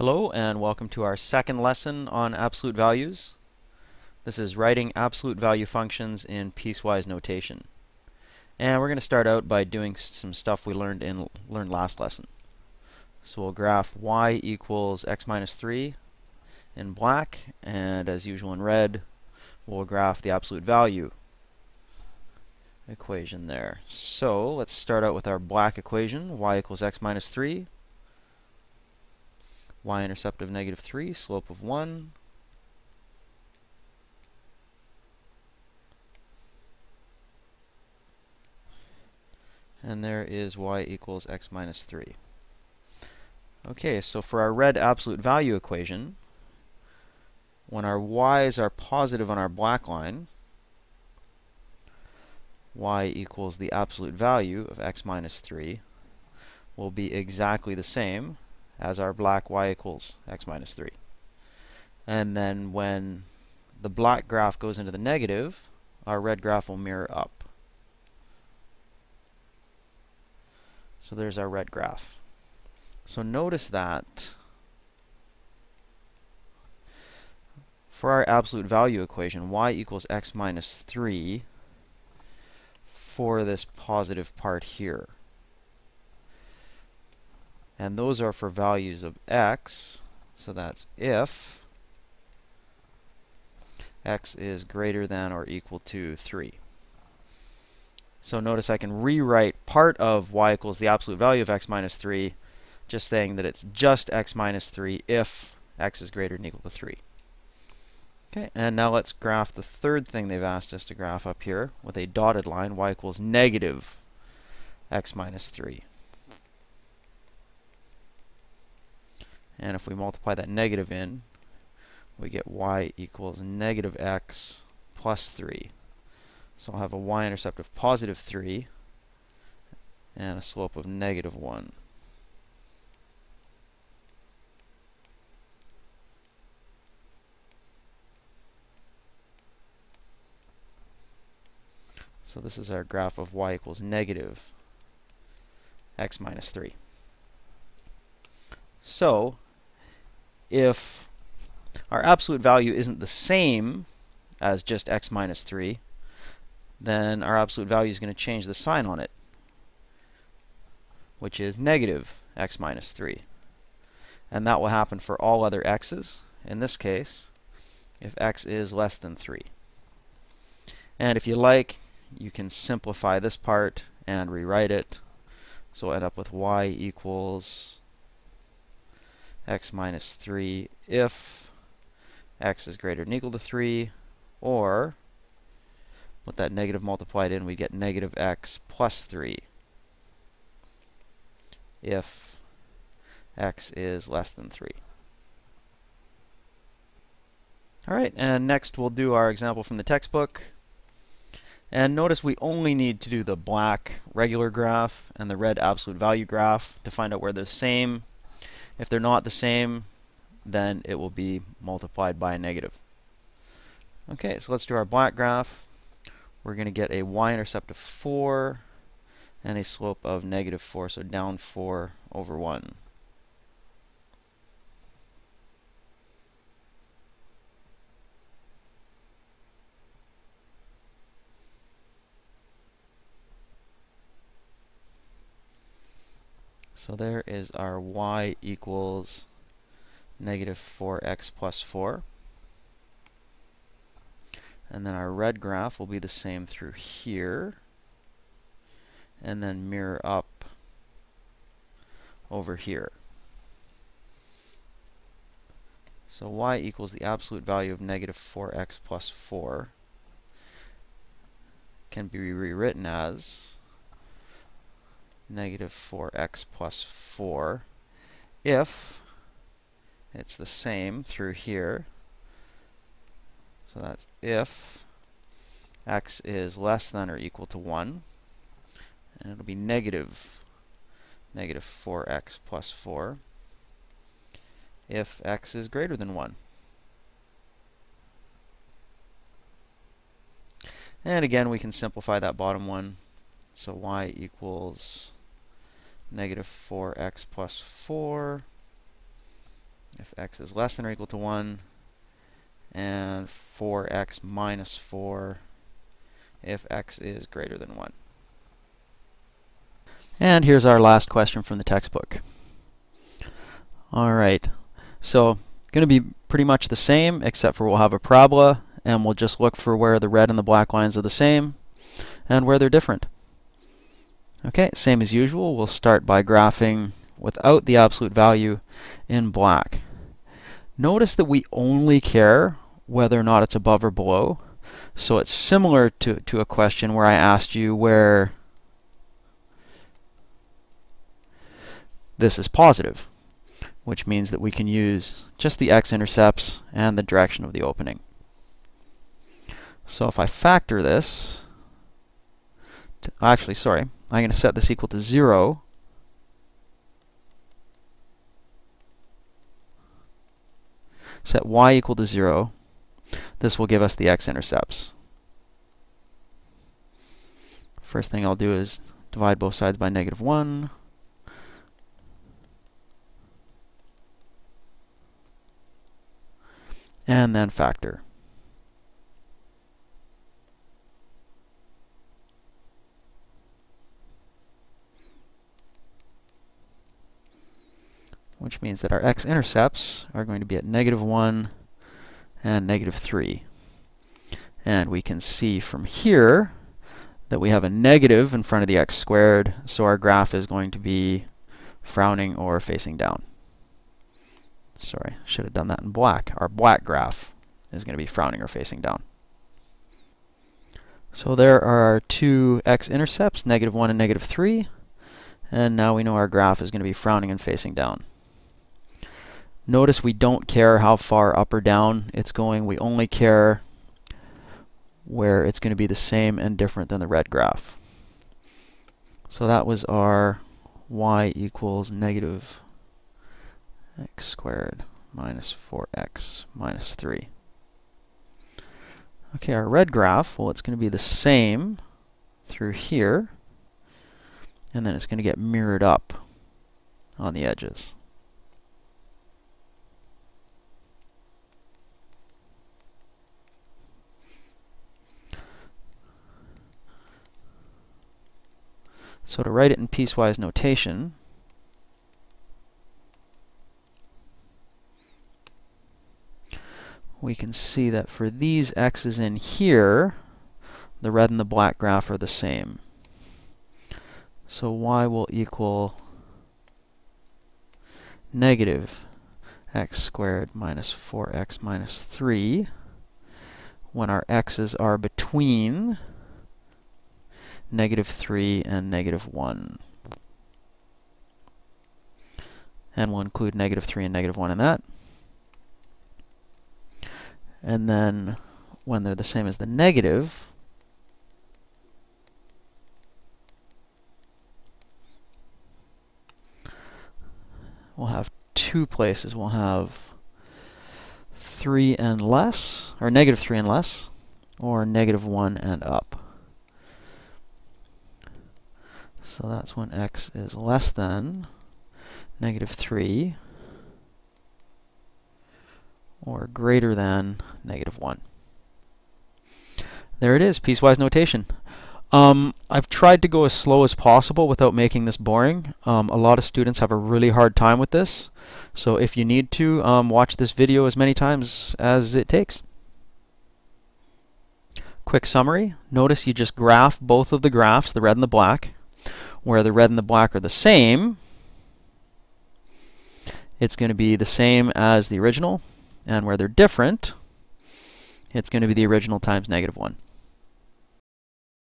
Hello and welcome to our second lesson on absolute values. This is writing absolute value functions in piecewise notation. And we're going to start out by doing some stuff we learned last lesson. So we'll graph y equals x minus 3 in black, and as usual in red we'll graph the absolute value equation there. So let's start out with our black equation, y equals x minus 3. Y-intercept of negative 3, slope of 1. And there is y equals x minus 3. Okay, so for our red absolute value equation, when our y's are positive on our black line, y equals the absolute value of x minus 3 will be exactly the same as our black y equals x minus 3. And then when the black graph goes into the negative, our red graph will mirror up. So there's our red graph. So notice that for our absolute value equation, y equals x minus 3 for this positive part here. And those are for values of x, so that's if x is greater than or equal to 3. So notice I can rewrite part of y equals the absolute value of x minus 3, just saying that it's just x minus 3 if x is greater than or equal to 3. Okay, and now let's graph the third thing they've asked us to graph up here with a dotted line, y equals negative x minus 3. And if we multiply that negative in, we get y equals negative x plus 3. So I'll have a y-intercept of positive 3 and a slope of negative 1. So this is our graph of y equals negative x minus 3. So if our absolute value isn't the same as just x minus 3, then our absolute value is going to change the sign on it, which is negative x minus 3. And that will happen for all other x's, in this case, if x is less than 3. And if you like, you can simplify this part and rewrite it. So we'll end up with y equals x minus 3 if x is greater than or equal to 3, or with that negative multiplied in, we get negative x plus 3 if x is less than 3. Alright, and next we'll do our example from the textbook. And notice we only need to do the black regular graph and the red absolute value graph to find out where they're the same. If they're not the same, then it will be multiplied by a negative. Okay, so let's do our black graph. We're going to get a y-intercept of 4 and a slope of negative 4, so down 4 over 1. So there is our y equals negative 4x plus 4. And then our red graph will be the same through here. And then mirror up over here. So y equals the absolute value of negative 4x plus 4 can be rewritten as negative 4x plus 4 if it's the same through here. So that's if x is less than or equal to 1, and it'll be negative 4x plus 4 if x is greater than 1. And again, we can simplify that bottom one. So y equals negative 4x plus 4 if x is less than or equal to 1, and 4x minus 4 if x is greater than 1. And here's our last question from the textbook. Alright, so going to be pretty much the same, except for we'll have a parabola, and we'll just look for where the red and the black lines are the same and where they're different. Okay, same as usual, we'll start by graphing without the absolute value in black. Notice that we only care whether or not it's above or below. So it's similar to a question where I asked you where this is positive, which means that we can use just the x-intercepts and the direction of the opening. So if I factor this, actually, sorry, I'm going to set this equal to 0. Set y equal to 0. This will give us the x-intercepts. First thing I'll do is divide both sides by negative 1. And then factor. Which means that our x-intercepts are going to be at negative 1 and negative 3. And we can see from here that we have a negative in front of the x squared, so our graph is going to be frowning or facing down. Sorry, should have done that in black. Our black graph is going to be frowning or facing down. So there are our two x-intercepts, negative 1 and negative 3. And now we know our graph is going to be frowning and facing down. Notice we don't care how far up or down it's going. We only care where it's going to be the same and different than the red graph. So that was our y equals negative x squared minus 4x minus 3. Okay, our red graph, well, it's going to be the same through here, and then it's going to get mirrored up on the edges. So to write it in piecewise notation, we can see that for these x's in here, the red and the black graph are the same. So y will equal negative x squared minus 4x minus 3 when our x's are between negative 3 and negative 1. And we'll include negative 3 and negative 1 in that. And then when they're the same as the negative, we'll have two places. We'll have 3 and less, or negative 3 and less, or negative 1 and up. So that's when x is less than negative 3 or greater than negative 1. There it is, piecewise notation. I've tried to go as slow as possible without making this boring. A lot of students have a really hard time with this, so if you need to, watch this video as many times as it takes. Quick summary. Notice you just graph both of the graphs, the red and the black. Where the red and the black are the same, it's going to be the same as the original, and where they're different, it's going to be the original times negative 1.